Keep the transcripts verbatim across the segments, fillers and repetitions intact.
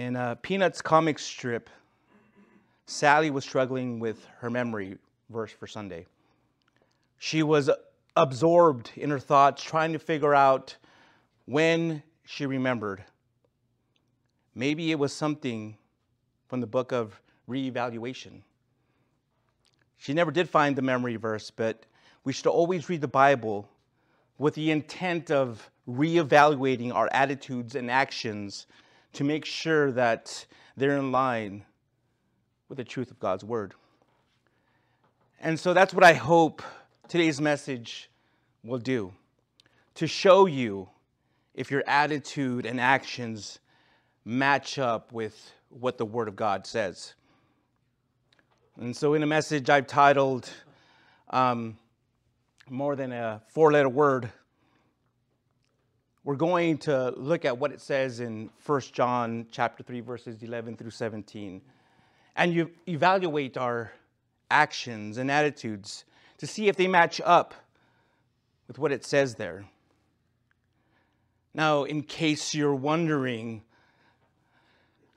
In a Peanuts comic strip, Sally was struggling with her memory verse for Sunday. She was absorbed in her thoughts, trying to figure out when she remembered. Maybe it was something from the book of reevaluation. She never did find the memory verse, but we should always read the Bible with the intent of reevaluating our attitudes and actions to make sure that they're in line with the truth of God's word. And so that's what I hope today's message will do, to show you if your attitude and actions match up with what the word of God says. And so in a message I've titled, um, more than a four-letter word, we're going to look at what it says in First John chapter three, verses eleven through seventeen. And you evaluate our actions and attitudes to see if they match up with what it says there. Now, in case you're wondering,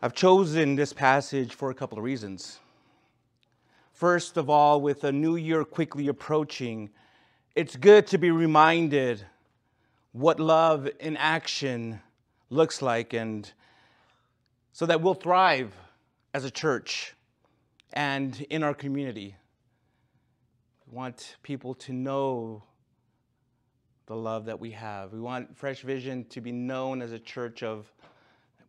I've chosen this passage for a couple of reasons. First of all, with a new year quickly approaching, it's good to be reminded what love in action looks like, and so that we'll thrive as a church and in our community. We want people to know the love that we have. We want Fresh Vision to be known as a church of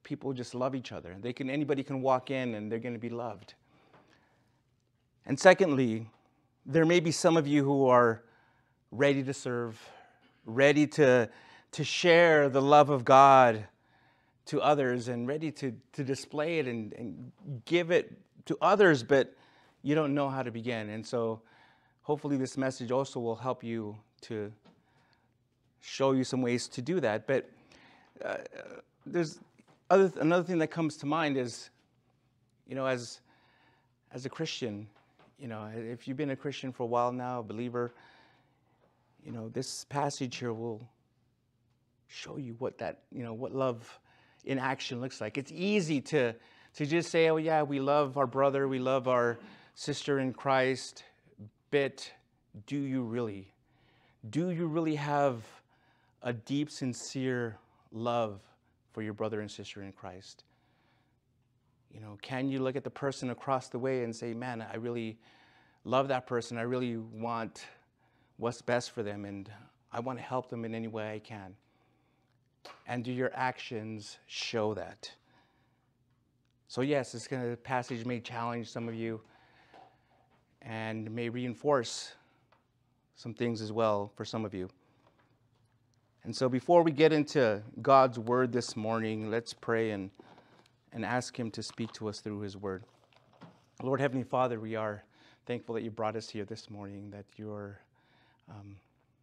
people who just love each other. They can, anybody can walk in and they're going to be loved. And secondly, there may be some of you who are ready to serve, ready to, to share the love of God to others, and ready to, to display it and, and give it to others, but you don't know how to begin. And so hopefully this message also will help you to show you some ways to do that. But uh, there's other, another thing that comes to mind is, you know, as, as a Christian, you know, if you've been a Christian for a while now, a believer, you know, this passage here will show you what that, you know, what love in action looks like. It's easy to, to just say, oh yeah, we love our brother, we love our sister in Christ, but do you really? Do you really have a deep, sincere love for your brother and sister in Christ? You know, can you look at the person across the way and say, man, I really love that person. I really want what's best for them, and I want to help them in any way I can. And do your actions show that? So yes, this kind of passage may challenge some of you and may reinforce some things as well for some of you. And so before we get into God's word this morning, let's pray and, and ask him to speak to us through his word. Lord, Heavenly Father, we are thankful that you brought us here this morning, that you're um,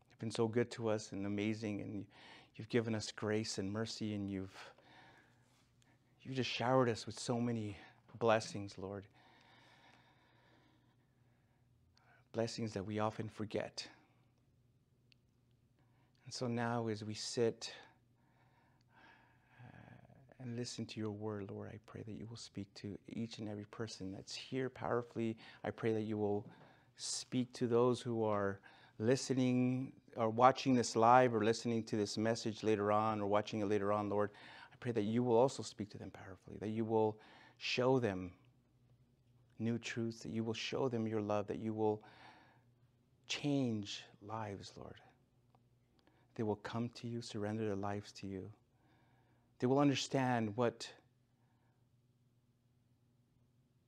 you've been so good to us and amazing, and you've given us grace and mercy, and you've, you've just showered us with so many blessings, Lord. Blessings that we often forget. And so now as we sit uh, and listen to your word, Lord, I pray that you will speak to each and every person that's here powerfully. I pray that you will speak to those who are listening or watching this live or listening to this message later on or watching it later on, Lord. I pray that you will also speak to them powerfully, that you will show them new truths, that you will show them your love, that you will change lives, Lord. They will come to you, surrender their lives to you. They will understand what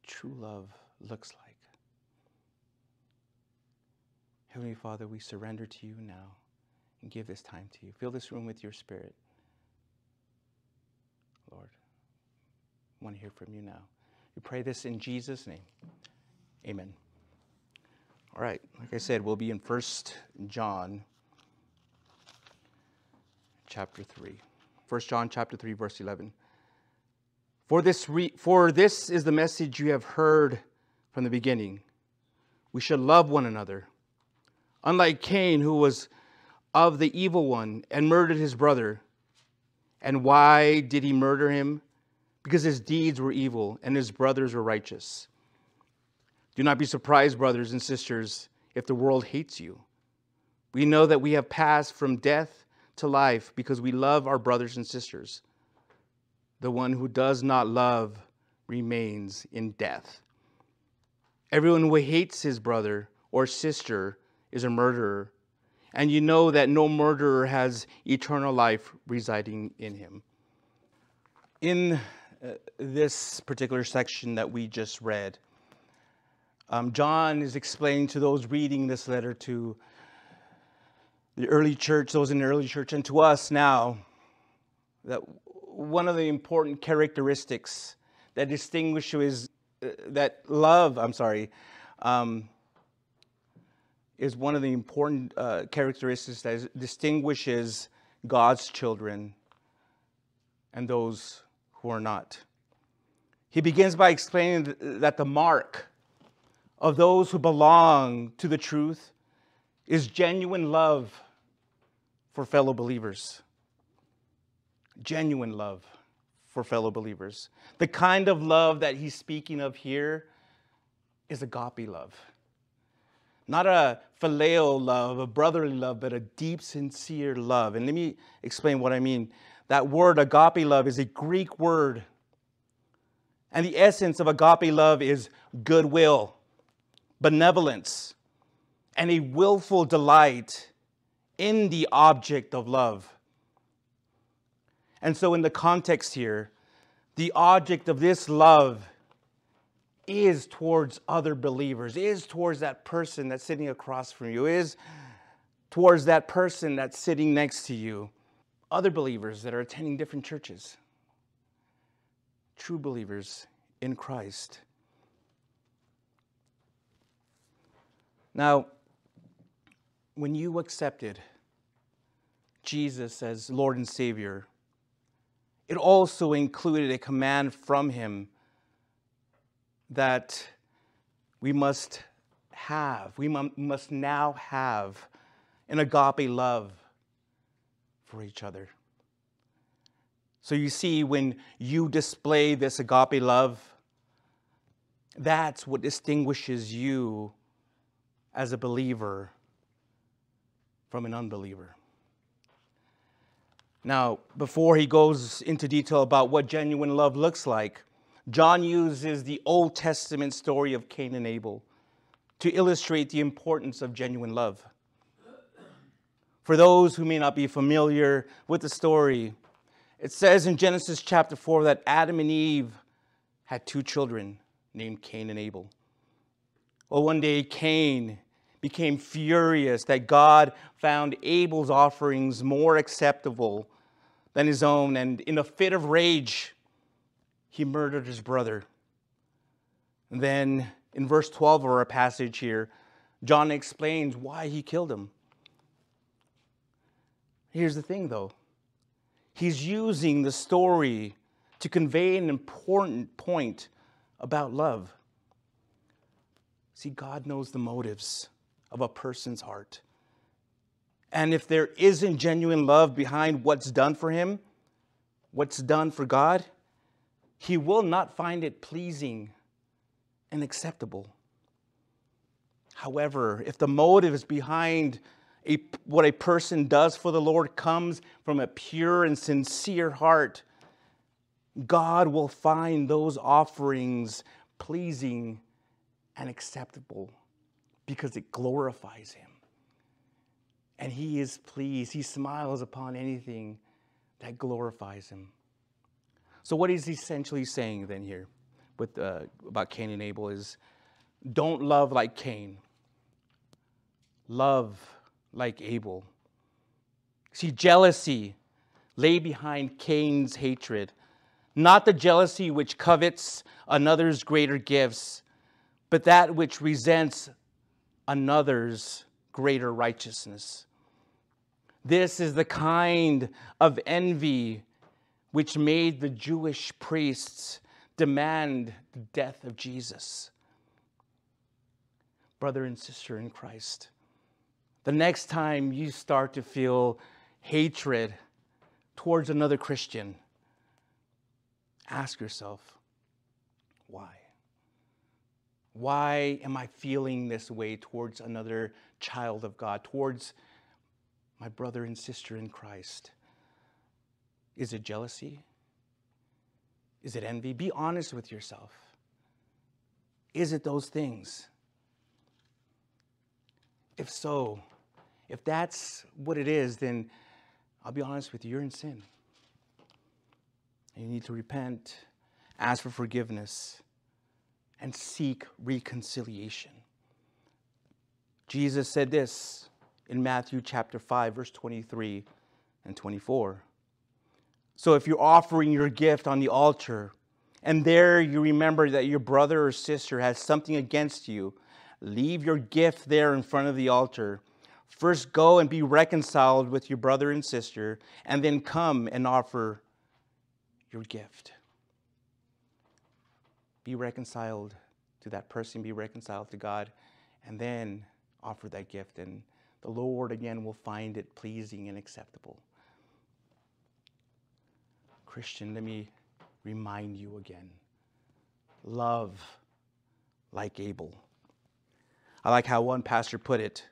true love looks like. Heavenly Father, we surrender to you now and give this time to you. Fill this room with your spirit. Lord, I want to hear from you now. We pray this in Jesus' name. Amen. All right, like I said, we'll be in First John chapter three. First John chapter three, verse eleven. For this, re- for this is the message you have heard from the beginning. We should love one another. Unlike Cain, who was of the evil one and murdered his brother. And why did he murder him? because his deeds were evil and his brothers were righteous. Do not be surprised, brothers and sisters, if the world hates you. We know that we have passed from death to life because we love our brothers and sisters. The one who does not love remains in death. Everyone who hates his brother or sister is a murderer, and you know that no murderer has eternal life residing in him. In uh, this particular section that we just read, um, John is explaining to those reading this letter, to the early church, those in the early church, and to us now, that one of the important characteristics that distinguishes uh, that love, I'm sorry, um, is one of the important uh, characteristics that is, distinguishes God's children and those who are not. He begins by explaining th that the mark of those who belong to the truth is genuine love for fellow believers. Genuine love for fellow believers. The kind of love that he's speaking of here is agape love. Not a phileo love, a brotherly love, but a deep, sincere love. And let me explain what I mean. That word agape love is a Greek word. And the essence of agape love is goodwill, benevolence, and a willful delight in the object of love. And so in the context here, the object of this love is towards other believers, is towards that person that's sitting across from you, is towards that person that's sitting next to you, other believers that are attending different churches, true believers in Christ. Now, when you accepted Jesus as Lord and Savior, it also included a command from him that we must have, we must now have an agape love for each other. So you see, when you display this agape love, that's what distinguishes you as a believer from an unbeliever. Now, before he goes into detail about what genuine love looks like, John uses the Old Testament story of Cain and Abel to illustrate the importance of genuine love. For those who may not be familiar with the story, it says in Genesis chapter four that Adam and Eve had two children named Cain and Abel. Well, one day Cain became furious that God found Abel's offerings more acceptable than his own, and in a fit of rage, he murdered his brother. And then in verse twelve of our passage here, John explains why he killed him. Here's the thing though. He's using the story to convey an important point about love. See, God knows the motives of a person's heart. And if there isn't genuine love behind what's done for him, what's done for God, he will not find it pleasing and acceptable. However, if the motives behind a, what a person does for the Lord comes from a pure and sincere heart, God will find those offerings pleasing and acceptable because it glorifies him. And he is pleased. He smiles upon anything that glorifies him. So what he's essentially saying then here with, uh, about Cain and Abel is, don't love like Cain. Love like Abel. See, jealousy lay behind Cain's hatred. Not the jealousy which covets another's greater gifts, but that which resents another's greater righteousness. This is the kind of envy which made the Jewish priests demand the death of Jesus. Brother and sister in Christ, the next time you start to feel hatred towards another Christian, Ask yourself, why? Why am I feeling this way towards another child of God, towards my brother and sister in Christ? Is it jealousy? Is it envy? Be honest with yourself. Is it those things? If so, if that's what it is, then I'll be honest with you, you're in sin. You need to repent, ask for forgiveness, and seek reconciliation. Jesus said this in Matthew chapter five, verse twenty-three and twenty-four. So if you're offering your gift on the altar, and there you remember that your brother or sister has something against you, leave your gift there in front of the altar. First go and be reconciled with your brother and sister, and then come and offer your gift. Be reconciled to that person, be reconciled to God, and then offer that gift, and the Lord again will find it pleasing and acceptable. Christian, let me remind you again. Love like Abel. I like how one pastor put it.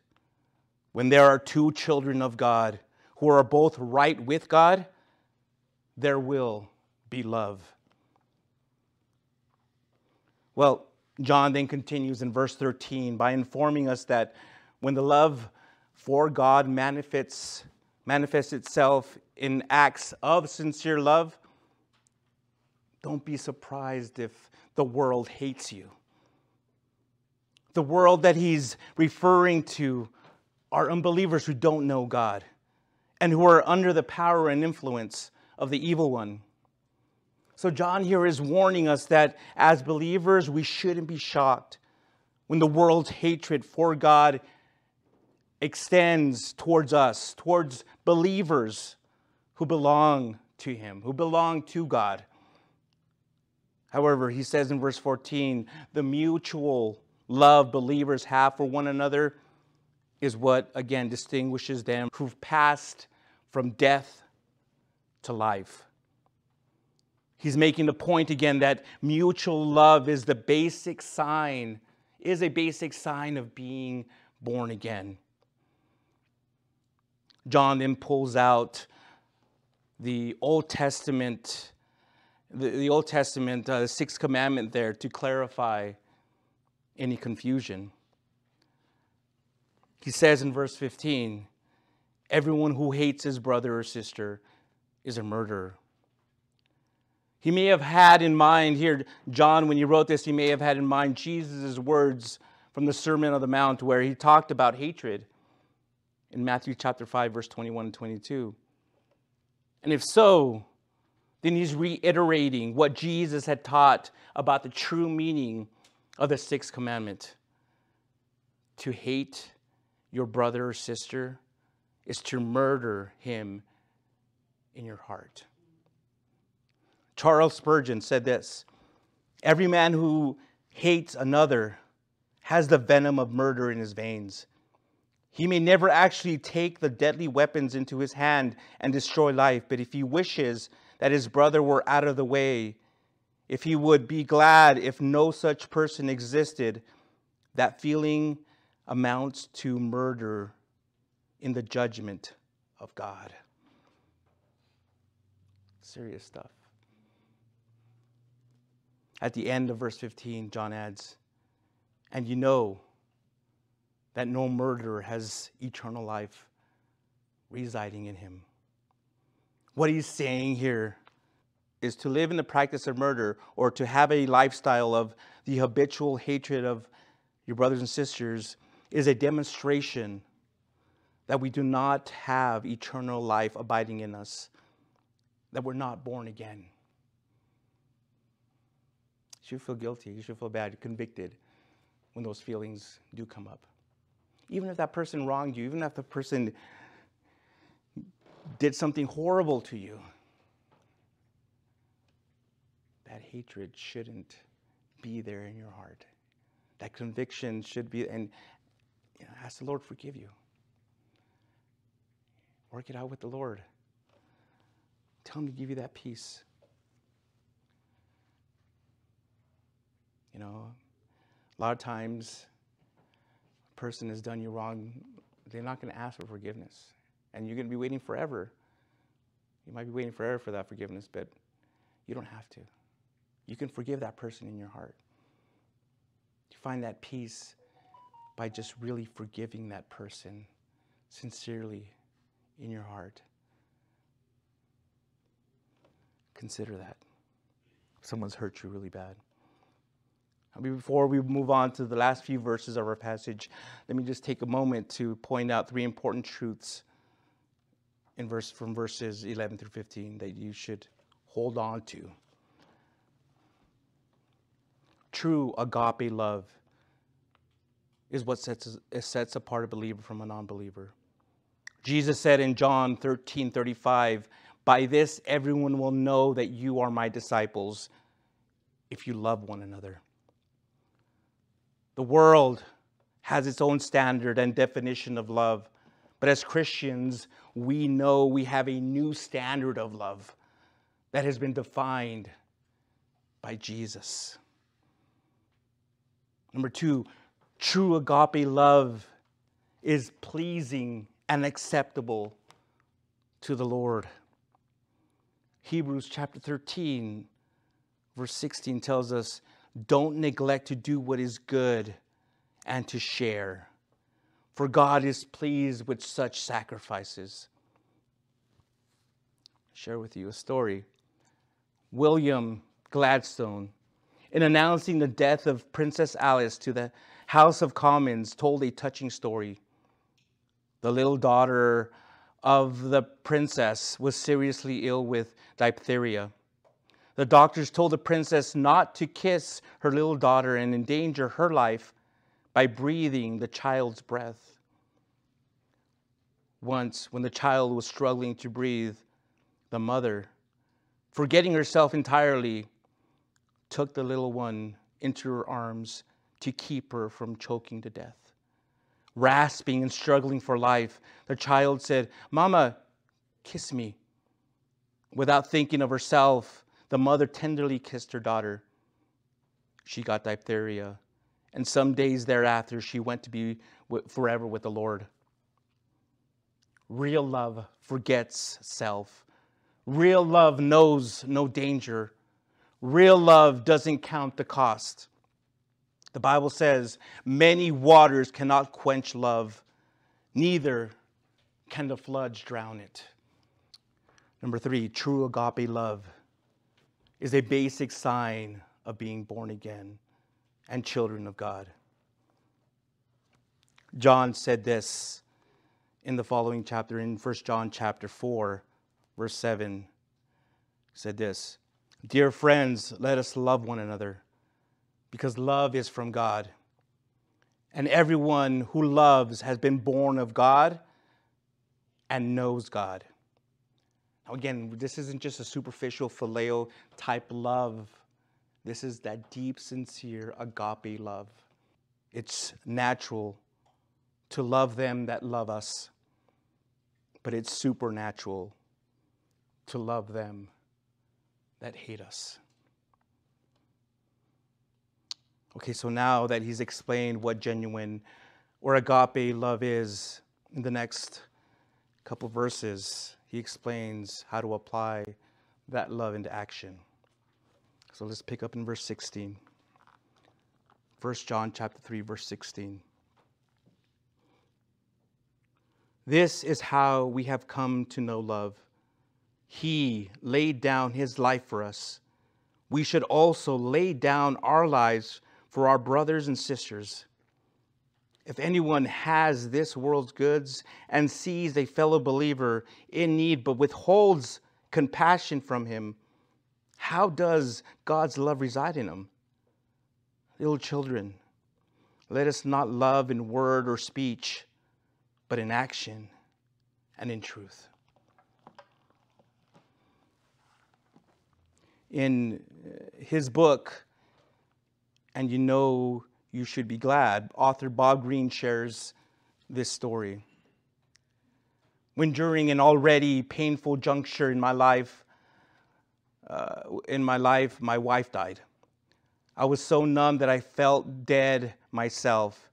When there are two children of God who are both right with God, there will be love. Well, John then continues in verse thirteen by informing us that when the love for God manifests, manifests itself in acts of sincere love, don't be surprised if the world hates you. The world that he's referring to are unbelievers who don't know God and who are under the power and influence of the evil one. So John here is warning us that as believers, we shouldn't be shocked when the world's hatred for God extends towards us, towards believers who belong to him, who belong to God. However, he says in verse fourteen, the mutual love believers have for one another is what, again, distinguishes them who've passed from death to life. He's making the point again that mutual love is the basic sign, is a basic sign of being born again. John then pulls out the Old Testament, the, the Old Testament, uh, the sixth commandment there to clarify any confusion. He says in verse fifteen, everyone who hates his brother or sister is a murderer. He may have had in mind here, John, when he wrote this, he may have had in mind Jesus' words from the Sermon on the Mount where he talked about hatred in Matthew chapter five, verse twenty-one and twenty-two. And if so, then he's reiterating what Jesus had taught about the true meaning of the sixth commandment. To hate your brother or sister is to murder him in your heart. Charles Spurgeon said this, every man who hates another has the venom of murder in his veins. He may never actually take the deadly weapons into his hand and destroy life, but if he wishes that his brother were out of the way, if he would be glad if no such person existed, that feeling amounts to murder in the judgment of God. Serious stuff. At the end of verse fifteen, John adds, and you know that no murderer has eternal life residing in him. What he's saying here is to live in the practice of murder or to have a lifestyle of the habitual hatred of your brothers and sisters is a demonstration that we do not have eternal life abiding in us, that we're not born again. You should feel guilty, you should feel bad, convicted when those feelings do come up. Even if that person wronged you, even if the person did something horrible to you, that hatred shouldn't be there in your heart. That conviction should be, and you know, ask the Lord to forgive you. Work it out with the Lord. Tell him to give you that peace. You know, a lot of times a person has done you wrong. They're not going to ask for forgiveness. And you're going to be waiting forever. You might be waiting forever for that forgiveness, but you don't have to. You can forgive that person in your heart. You find that peace by just really forgiving that person sincerely in your heart. Consider that. Someone's hurt you really bad. Before we move on to the last few verses of our passage, let me just take a moment to point out three important truths in verse, from verses eleven through fifteen that you should hold on to. True agape love is what sets, sets apart a believer from a non-believer. Jesus said in John thirteen thirty-five, "By this everyone will know that you are my disciples, if you love one another." The world has its own standard and definition of love, but as Christians, we know we have a new standard of love that has been defined by Jesus. Number two, true agape love is pleasing and acceptable to the Lord. Hebrews chapter thirteen, verse sixteen tells us, "Don't neglect to do what is good and to share, for God is pleased with such sacrifices." I'll share with you a story. William Gladstone, in announcing the death of Princess Alice to the House of Commons, told a touching story. The little daughter of the princess was seriously ill with diphtheria. The doctors told the princess not to kiss her little daughter and endanger her life by breathing the child's breath. Once, when the child was struggling to breathe, the mother, forgetting herself entirely, took the little one into her arms to keep her from choking to death. Rasping and struggling for life, the child said, "Mama, kiss me." Without thinking of herself, the mother tenderly kissed her daughter. She got diphtheria, and some days thereafter, she went to be forever with the Lord. Real love forgets self. Real love knows no danger. Real love doesn't count the cost. The Bible says, "Many waters cannot quench love, neither can the floods drown it." Number three, true agape love is a basic sign of being born again and children of God. John said this in the following chapter, in First John chapter four, verse seven, said this, "Dear friends, let us love one another, because love is from God. And everyone who loves has been born of God and knows God." Now again, this isn't just a superficial phileo type love. This is that deep, sincere agape love. It's natural to love them that love us, but it's supernatural to love them that hate us. Okay, so now that he's explained what genuine or agape love is, in the next couple verses, he explains how to apply that love into action. So let's pick up in verse sixteen. First John chapter three, verse sixteen. "This is how we have come to know love. He laid down his life for us. We should also lay down our lives for our brothers and sisters. If anyone has this world's goods and sees a fellow believer in need but withholds compassion from him, how does God's love reside in him? Little children, let us not love in word or speech, but in action and in truth." In his book, "And You Know You Should Be Glad," author Bob Green shares this story. "When during an already painful juncture in my life, uh, in my life, my wife died. I was so numb that I felt dead myself.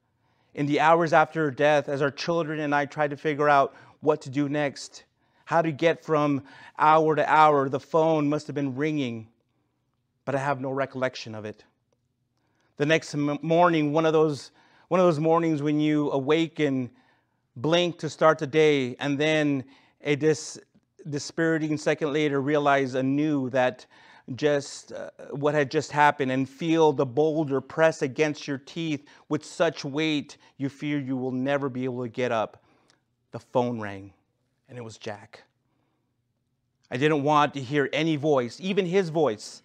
In the hours after her death, as our children and I tried to figure out what to do next, how to get from hour to hour, the phone must have been ringing, but I have no recollection of it. The next morning, one of those, one of those mornings when you awaken, blink to start the day, and then a dis, dispiriting second later realize anew that just uh, what had just happened, and feel the boulder press against your teeth with such weight you fear you will never be able to get up. The phone rang, and it was Jack. I didn't want to hear any voice, even his voice.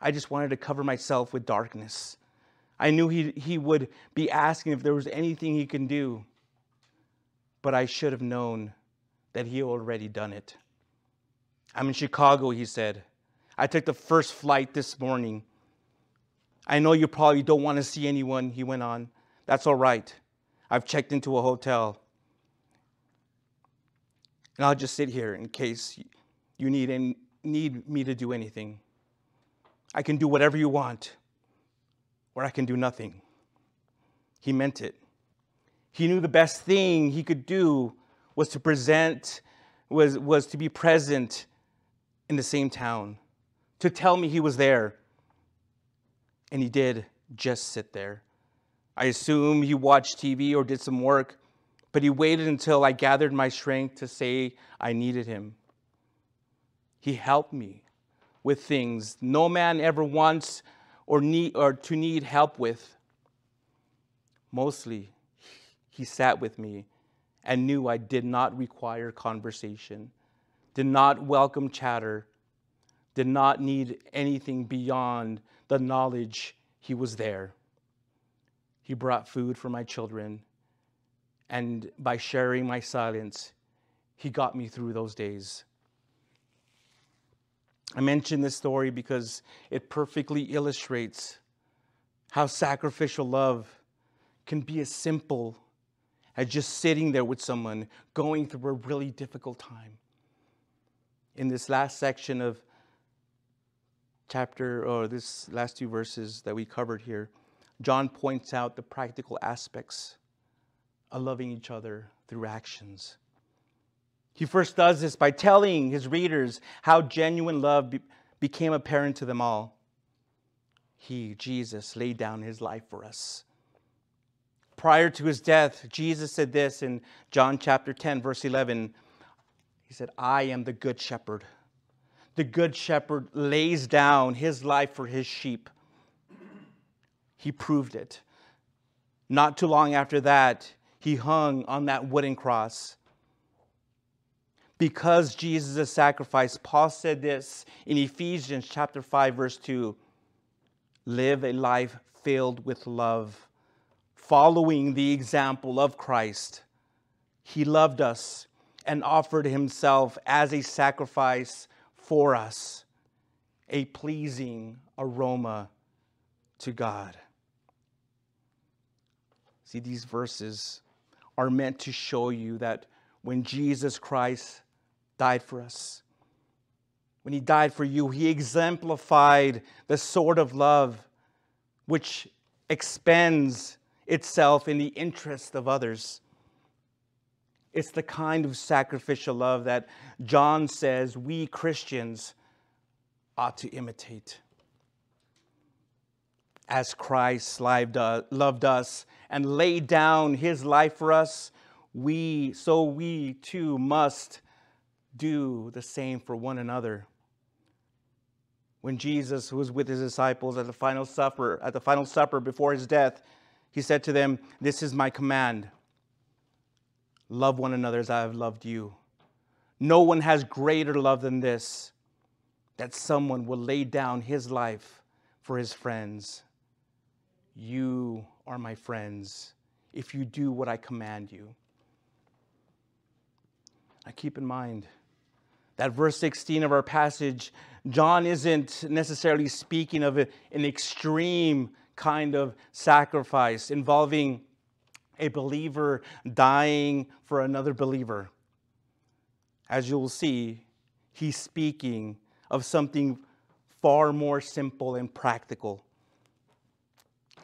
I just wanted to cover myself with darkness. I knew he, he would be asking if there was anything he can do, but I should have known that he had already done it. "I'm in Chicago," he said. "I took the first flight this morning. I know you probably don't want to see anyone," he went on. "That's all right. I've checked into a hotel. And I'll just sit here in case you need, any, need me to do anything. I can do whatever you want, or I can do nothing." He meant it. He knew the best thing he could do was to present, was, was to be present in the same town, to tell me he was there. And he did just sit there. I assume he watched T V or did some work, but he waited until I gathered my strength to say I needed him. He helped me with things no man ever wants or need or to need help with. Mostly, he sat with me and knew I did not require conversation, did not welcome chatter, did not need anything beyond the knowledge he was there. He brought food for my children, and by sharing my silence, he got me through those days. I mention this story because it perfectly illustrates how sacrificial love can be as simple as just sitting there with someone going through a really difficult time. In this last section of chapter, or this last two verses that we covered here, John points out the practical aspects of loving each other through actions. He first does this by telling his readers how genuine love be- became apparent to them all. He, Jesus, laid down his life for us. Prior to his death, Jesus said this in John chapter ten, verse eleven. He said, "I am the good shepherd. The good shepherd lays down his life for his sheep." He proved it. Not too long after that, he hung on that wooden cross. Because Jesus' sacrifice, Paul said this in Ephesians chapter five, verse two, "Live a life filled with love, following the example of Christ. He loved us and offered himself as a sacrifice for us, a pleasing aroma to God." See, these verses are meant to show you that when Jesus Christ died for us, when he died for you, he exemplified the sort of love which expends itself in the interest of others. It's the kind of sacrificial love that John says we Christians ought to imitate. As Christ loved us and laid down his life for us, we, so we too must do the same for one another. When Jesus was with his disciples at the final supper, at the final supper before his death, he said to them, "This is my command. Love one another as I have loved you. No one has greater love than this, that someone will lay down his life for his friends. You are my friends if you do what I command you." Now keep in mind that verse sixteen of our passage, John isn't necessarily speaking of an extreme kind of sacrifice involving a believer dying for another believer. As you'll see, he's speaking of something far more simple and practical,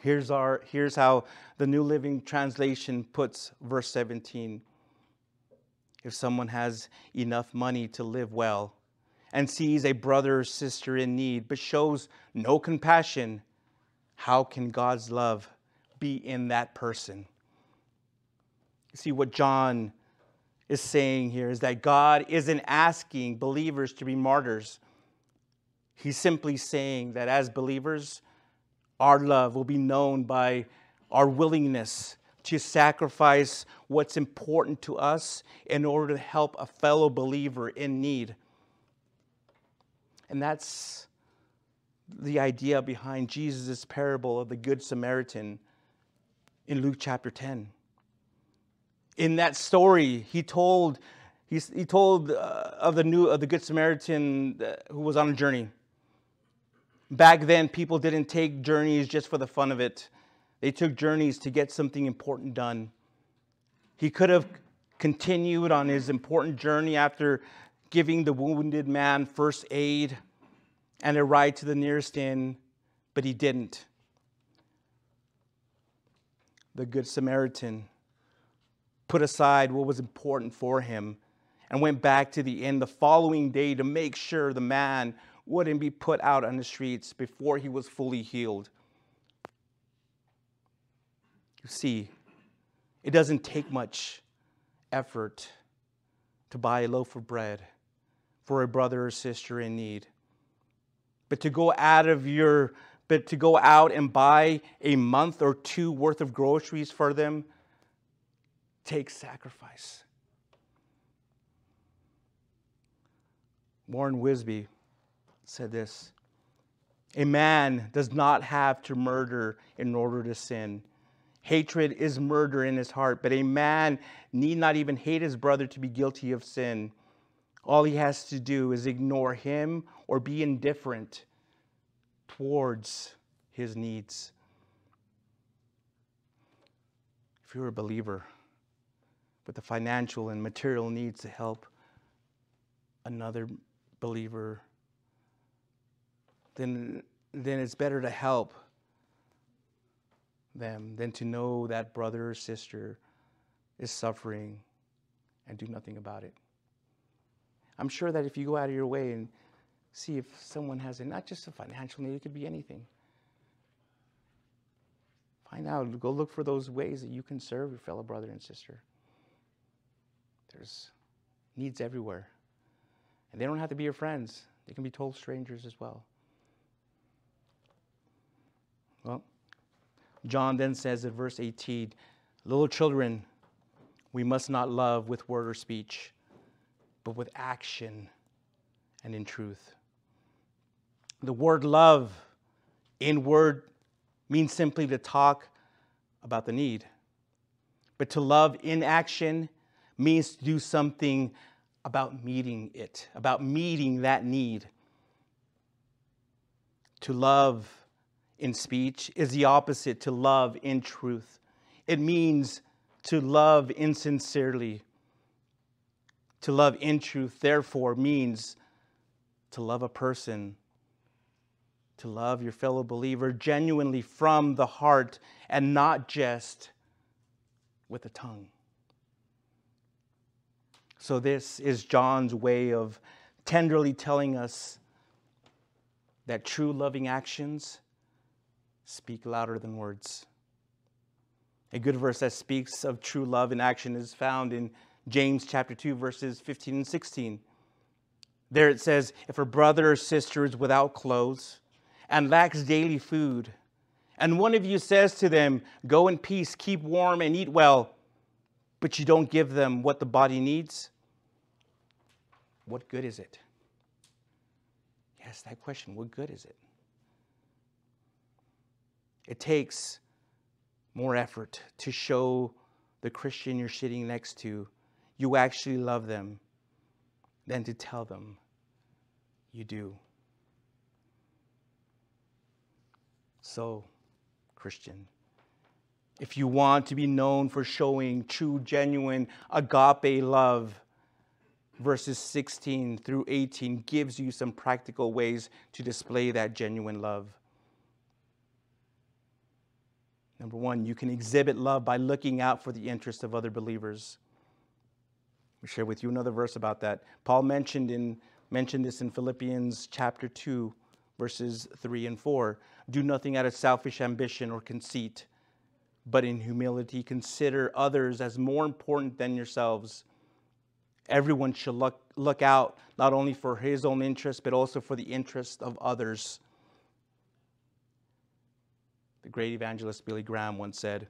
Here's our, here's how the New Living Translation puts verse seventeen. If someone has enough money to live well and sees a brother or sister in need, but shows no compassion, how can God's love be in that person? You see, what John is saying here is that God isn't asking believers to be martyrs. He's simply saying that as believers, our love will be known by our willingness to sacrifice what's important to us in order to help a fellow believer in need. And that's the idea behind Jesus' parable of the Good Samaritan in Luke chapter ten. In that story, he told, he, he told uh, of, the new, of the Good Samaritan uh, who was on a journey. Back then, people didn't take journeys just for the fun of it. They took journeys to get something important done. He could have continued on his important journey after giving the wounded man first aid and a ride to the nearest inn, but he didn't. The Good Samaritan put aside what was important for him and went back to the inn the following day to make sure the man wouldn't be put out on the streets before he was fully healed. You see, it doesn't take much effort to buy a loaf of bread for a brother or sister in need. But to go out of your, but to go out and buy a month or two worth of groceries for them takes sacrifice. Warren Wisby said this: a man does not have to murder in order to sin. Hatred is murder in his heart, but a man need not even hate his brother to be guilty of sin. All he has to do is ignore him or be indifferent towards his needs. If you're a believer with the financial and material needs to help another believer, then, then it's better to help them than to know that brother or sister is suffering and do nothing about it. I'm sure that if you go out of your way and see if someone has it, not just a financial need, it could be anything. Find out, go look for those ways that you can serve your fellow brother and sister. There's needs everywhere. And they don't have to be your friends. They can be total strangers as well. Well, John then says at verse eighteen, little children, we must not love with word or speech, but with action and in truth. The word love in word means simply to talk about the need. But to love in action means to do something about meeting it, about meeting that need. To love in speech is the opposite to love in truth. It means to love insincerely. To love in truth, therefore, means to love a person, to love your fellow believer genuinely from the heart and not just with the tongue. So this is John's way of tenderly telling us that true loving actions speak louder than words. A good verse that speaks of true love in action is found in James chapter two, verses fifteen and sixteen. There it says, if a brother or sister is without clothes and lacks daily food, and one of you says to them, go in peace, keep warm, and eat well, but you don't give them what the body needs, what good is it? Yes, that question, what good is it? It takes more effort to show the Christian you're sitting next to you actually love them than to tell them you do. So, Christian, if you want to be known for showing true, genuine, agape love, verses sixteen through eighteen gives you some practical ways to display that genuine love. Number one, you can exhibit love by looking out for the interests of other believers. I'll share with you another verse about that. Paul mentioned in mentioned this in Philippians chapter two, verses three and four. Do nothing out of selfish ambition or conceit, but in humility consider others as more important than yourselves. Everyone should look, look out not only for his own interest, but also for the interest of others. The great evangelist Billy Graham once said,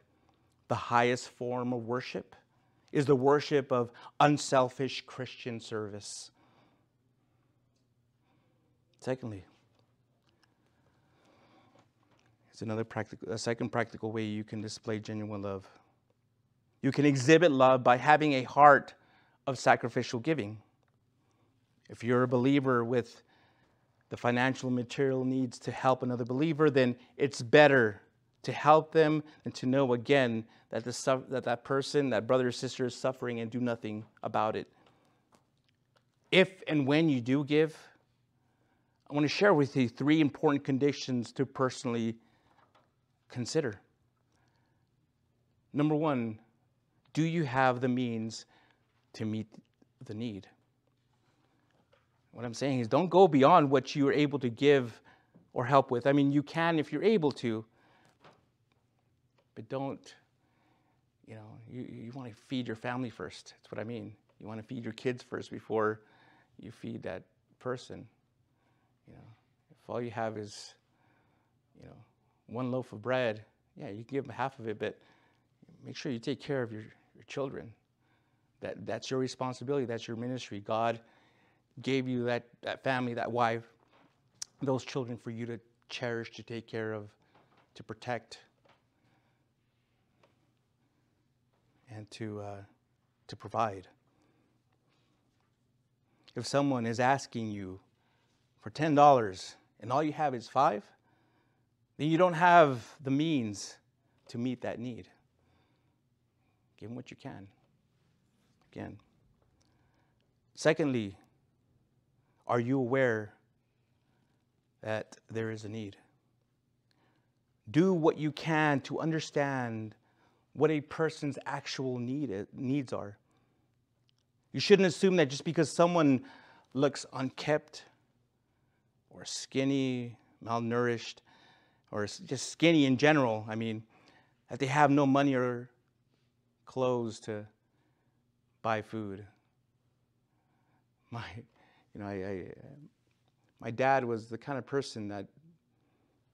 the highest form of worship is the worship of unselfish Christian service. Secondly, it's another practical, a second practical way you can display genuine love. You can exhibit love by having a heart of sacrificial giving. If you're a believer with the financial and material needs to help another believer, then it's better to help them and to know again that the, that, that person, that brother or sister is suffering and do nothing about it. If and when you do give, I want to share with you three important conditions to personally consider. Number one, do you have the means to meet the need? What I'm saying is don't go beyond what you are able to give or help with. I mean, you can if you're able to, but don't, you know, you, you want to feed your family first. That's what I mean. You want to feed your kids first before you feed that person. You know, if all you have is, you know, one loaf of bread, yeah, you give them half of it, but make sure you take care of your, your children. That, that's your responsibility. That's your ministry. God gave you that, that family, that wife, those children for you to cherish, to take care of, to protect, and to, uh, to provide. If someone is asking you for ten dollars and all you have is five, then you don't have the means to meet that need. Give them what you can. Again. Secondly, are you aware that there is a need? Do what you can to understand what a person's actual need, needs are. You shouldn't assume that just because someone looks unkempt or skinny, malnourished, or just skinny in general, I mean, that they have no money or clothes to buy food. My, you know, I, I, my dad was the kind of person that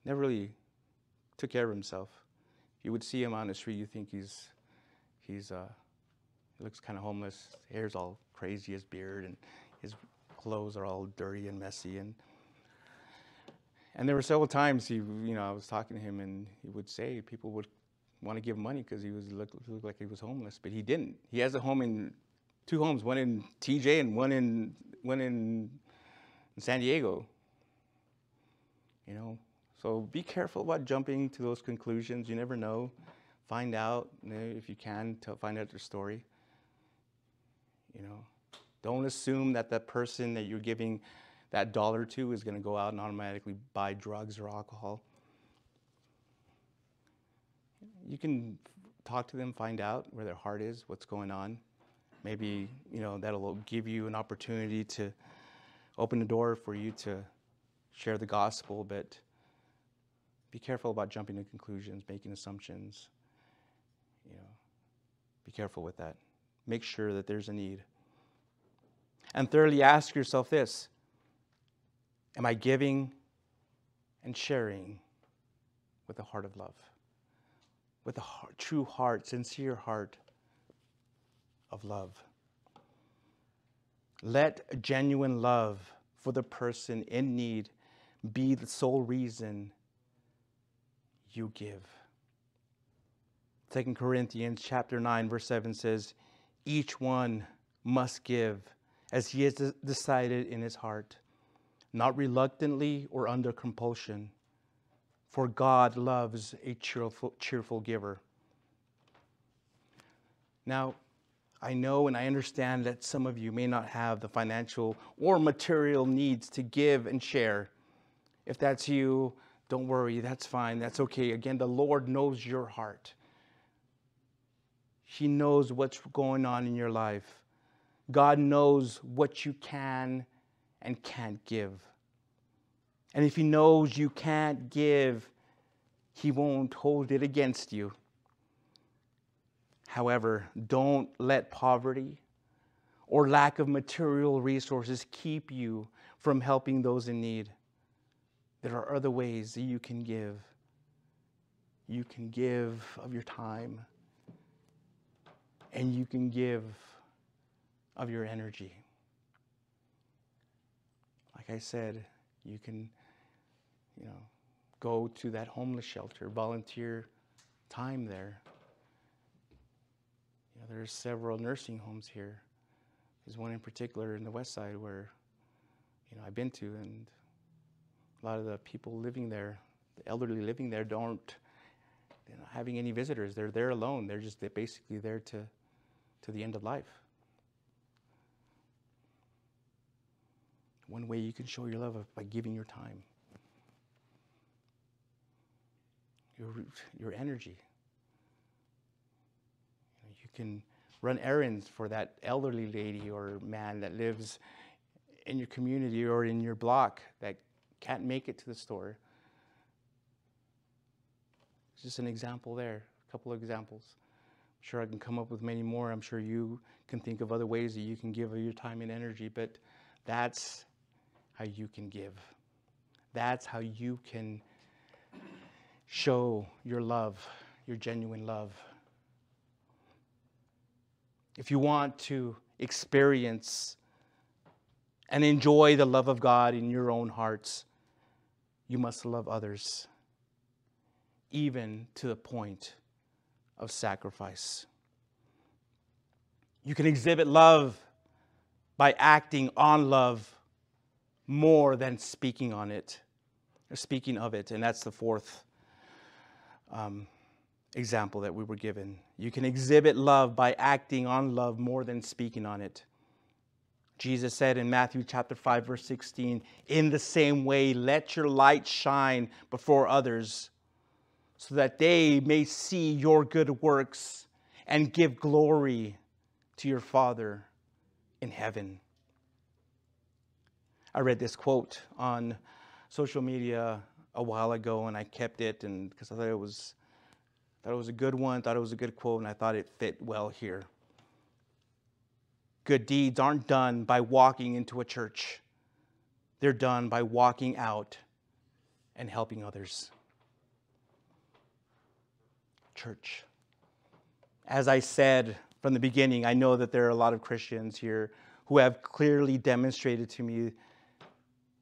never really took care of himself. You would see him on the street, you think he's, he's, uh, he looks kind of homeless. His hair's all crazy, his beard, and his clothes are all dirty and messy. And and there were several times he, you know, I was talking to him, and he would say people would want to give him money because he was looked, looked like he was homeless, but he didn't. He has a home in. Two homes, one in T J and one in one in San Diego. You know, so be careful about jumping to those conclusions. You never know. Find out, you know, if you can, to find out their story. You know, don't assume that the person that you're giving that dollar to is going to go out and automatically buy drugs or alcohol. You can talk to them, find out where their heart is, what's going on. Maybe, you know, that'll give you an opportunity to open the door for you to share the gospel, but be careful about jumping to conclusions, making assumptions. You know, be careful with that. Make sure that there's a need. And thirdly, ask yourself this: am I giving and sharing with a heart of love? With a heart, true heart, sincere heart of love. Let genuine love for the person in need be the sole reason you give. Second Corinthians chapter nine, verse seven says, each one must give as he has decided in his heart, not reluctantly or under compulsion, for God loves a cheerful, cheerful giver. Now, I know and I understand that some of you may not have the financial or material needs to give and share. If that's you, Don't worry, that's fine, that's okay. Again, the Lord knows your heart. He knows what's going on in your life. God knows what you can and can't give. And if He knows you can't give, He won't hold it against you. However, don't let poverty or lack of material resources keep you from helping those in need. There are other ways that you can give. You can give of your time, and you can give of your energy. Like I said, you can, you know, go to that homeless shelter, volunteer time there. You know, there's several nursing homes here. There's one in particular in the West Side where, you know, I've been to, and a lot of the people living there, the elderly living there, don't, they're not having any visitors. They're there alone. They're just they're basically there to, to the end of life. One way you can show your love is by giving your time, your your energy. You can run errands for that elderly lady or man that lives in your community or in your block that can't make it to the store. It's just an example there, a couple of examples. I'm sure I can come up with many more. I'm sure you can think of other ways that you can give your time and energy, but that's how you can give. That's how you can show your love, your genuine love. If you want to experience and enjoy the love of God in your own hearts, you must love others, even to the point of sacrifice. You can exhibit love by acting on love more than speaking on it, or speaking of it. And that's the fourth um, example that we were given. You can exhibit love by acting on love more than speaking on it. Jesus said in Matthew chapter five, verse sixteen, "In the same way, let your light shine before others, so that they may see your good works and give glory to your Father in heaven." I read this quote on social media a while ago, and I kept it, and because I thought it was thought it was a good one, thought it was a good quote, and I thought it fit well here. Good deeds aren't done by walking into a church. They're done by walking out and helping others. Church. As I said from the beginning, I know that there are a lot of Christians here who have clearly demonstrated to me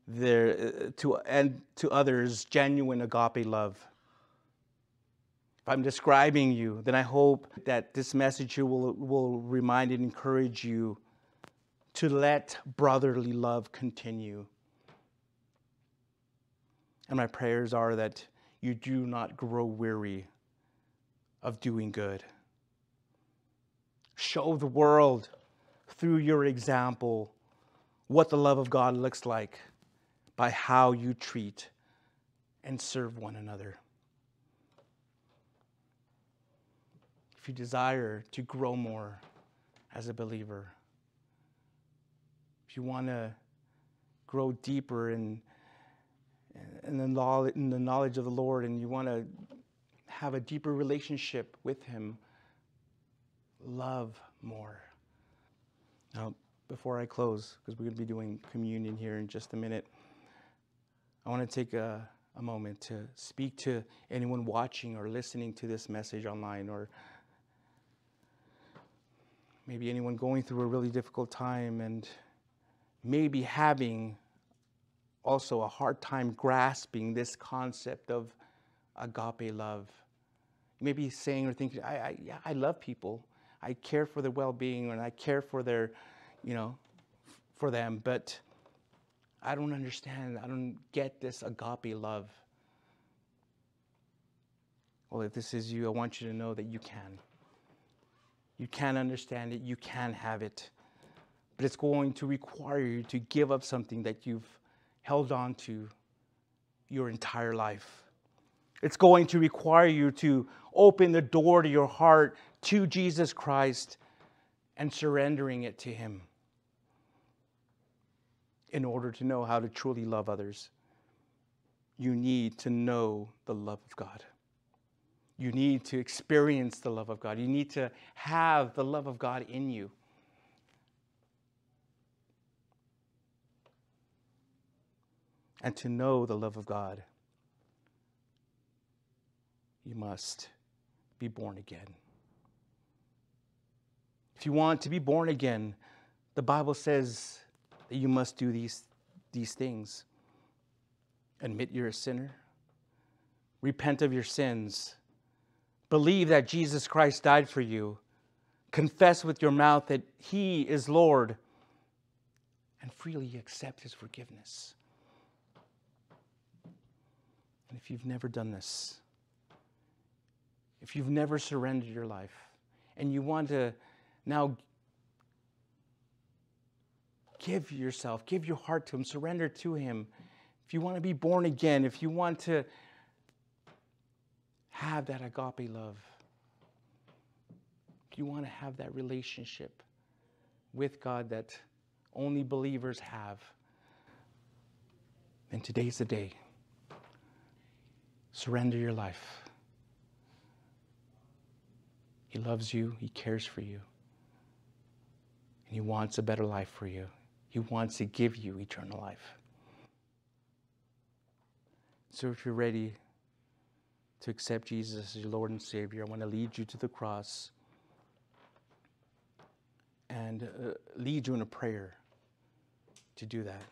their, to, and to others, genuine agape love. If I'm describing you, then I hope that this message here will, will remind and encourage you to let brotherly love continue. And my prayers are that you do not grow weary of doing good. Show the world through your example what the love of God looks like by how you treat and serve one another. If you desire to grow more as a believer, if you want to grow deeper in, in, the knowledge, in the knowledge of the Lord, and you want to have a deeper relationship with Him, love more. Now, before I close, because we're going to be doing communion here in just a minute, I want to take a, a moment to speak to anyone watching or listening to this message online, or maybe anyone going through a really difficult time and maybe having also a hard time grasping this concept of agape love. You may be saying or thinking, I, I, yeah, I love people. I care for their well-being, and I care for their, you know, for them, but I don't understand. I don't get this agape love. Well, if this is you, I want you to know that you can. You can understand it. You can have it. But it's going to require you to give up something that you've held on to your entire life. It's going to require you to open the door to your heart to Jesus Christ and surrendering it to Him in order to know how to truly love others. You need to know the love of God. You need to experience the love of God. You need to have the love of God in you. And to know the love of God, you must be born again. If you want to be born again, the Bible says that you must do these, these things. Admit you're a sinner. Repent of your sins. Believe that Jesus Christ died for you. Confess with your mouth that He is Lord. And freely accept His forgiveness. And if you've never done this, if you've never surrendered your life, and you want to now give yourself, give your heart to Him, surrender to Him, if you want to be born again, if you want to have that agape love, if you want to have that relationship with God that only believers have, then today's the day. Surrender your life. He loves you. He cares for you. And He wants a better life for you. He wants to give you eternal life. So if you're ready to accept Jesus as your Lord and Savior, I want to lead you to the cross and uh, lead you in a prayer to do that.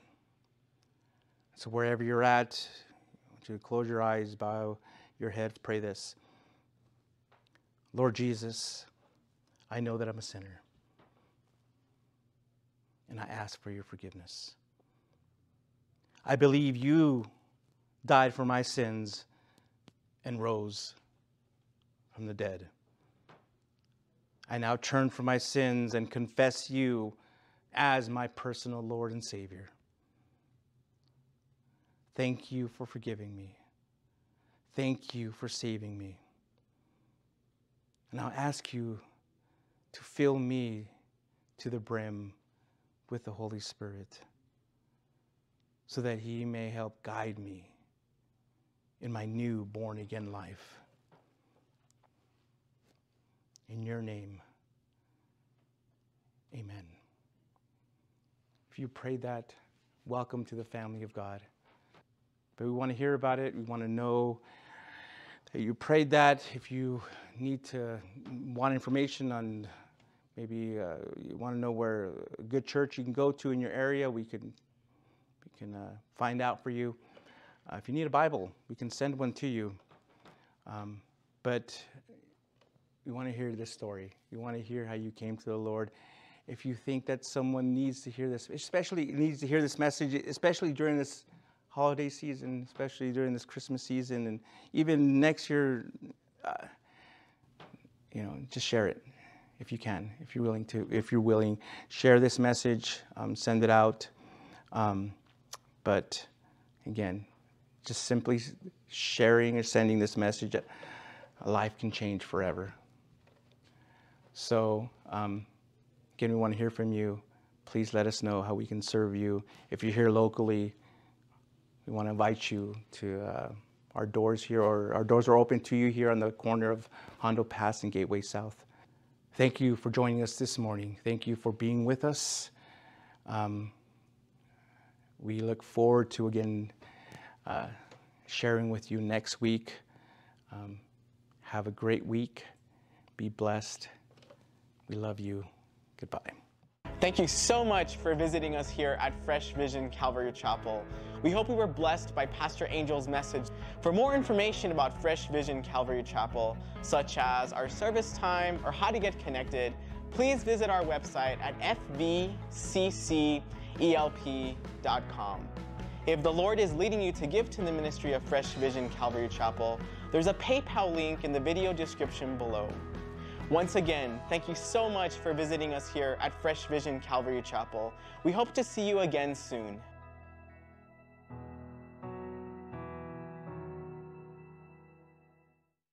So wherever you're at, I want you to close your eyes, bow your head, pray this. Lord Jesus, I know that I'm a sinner, and I ask for your forgiveness. I believe you died for my sins and rose from the dead. I now turn from my sins and confess you as my personal Lord and Savior. Thank you for forgiving me. Thank you for saving me. And I'll ask you to fill me to the brim with the Holy Spirit so that He may help guide me in my new born-again life. In your name, amen. If you prayed that, welcome to the family of God. But we want to hear about it. We want to know that you prayed that. If you need to want information on, maybe uh, you want to know where a good church you can go to in your area, we can, we can uh, find out for you. Uh, if you need a Bible, we can send one to you. Um, but we want to hear this story. We want to hear how you came to the Lord. If you think that someone needs to hear this, especially needs to hear this message, especially during this holiday season, especially during this Christmas season, and even next year, uh, you know, just share it if you can, if you're willing to, if you're willing, share this message, um, send it out. Um, but again, just simply sharing or sending this message, a life can change forever. So, um, again, we want to hear from you. Please let us know how we can serve you. If you're here locally, we want to invite you to uh, our doors here, or our doors are open to you here on the corner of Hondo Pass and Gateway South. Thank you for joining us this morning. Thank you for being with us. Um, we look forward to, again, Uh, sharing with you next week. Um, have a great week. Be blessed. We love you. Goodbye. Thank you so much for visiting us here at Fresh Vision Calvary Chapel. We hope we were blessed by Pastor Angel's message. For more information about Fresh Vision Calvary Chapel, such as our service time or how to get connected, please visit our website at f v c c e l p dot com. If the Lord is leading you to give to the ministry of Fresh Vision Calvary Chapel, there's a PayPal link in the video description below. Once again, thank you so much for visiting us here at Fresh Vision Calvary Chapel. We hope to see you again soon.